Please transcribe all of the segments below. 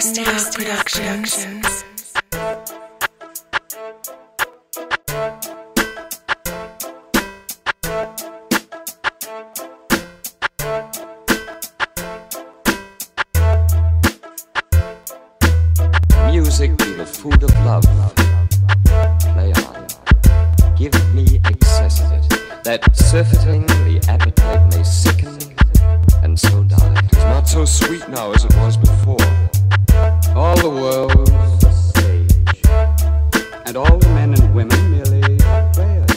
Nasty Productions. Music be the food of love. Play on. Give me excess of it, that surfeiting the appetite may sicken and so die. It's not so sweet now as it was before. All the world's stage, and all the men and women merely players.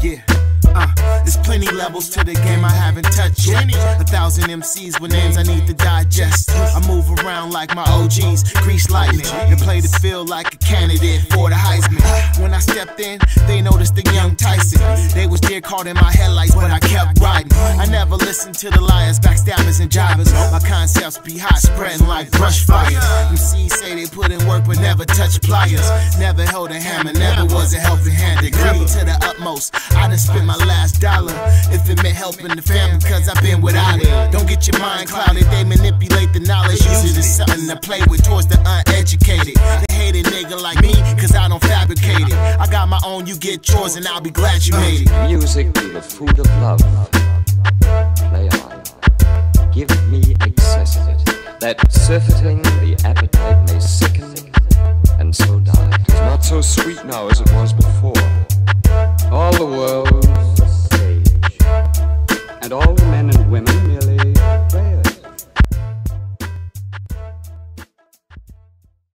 Yeah, there's plenty levels to the game I haven't touched yet. 1,000 MCs with names I need to digest. I move around like my OGs, grease lightning, and play the field like a candidate for the Heisman. When I stepped in, they noticed the young Tyson. They was deer caught in my headlights, but I kept riding. I never listened to the liars, backstabbers, and jivers. My concepts be hot, spreading like brush fires. MCs say they put in work, but never touch pliers. Never held a hammer, never was a helping hand. They grab me to the utmost. I done spent my last dollar if it meant helping the family, cause I've been without it. Don't get your mind clouded, they manipulate the knowledge. Use it as something to play with towards the uneducated. They hate a nigga like me, cause I don't fabricate it. I got my own, you get yours, and I'll be glad you made it. Music be the food of love. Play on. Give me excess of it, that surfeiting the appetite may sicken and so die. It's not so sweet now as it was before.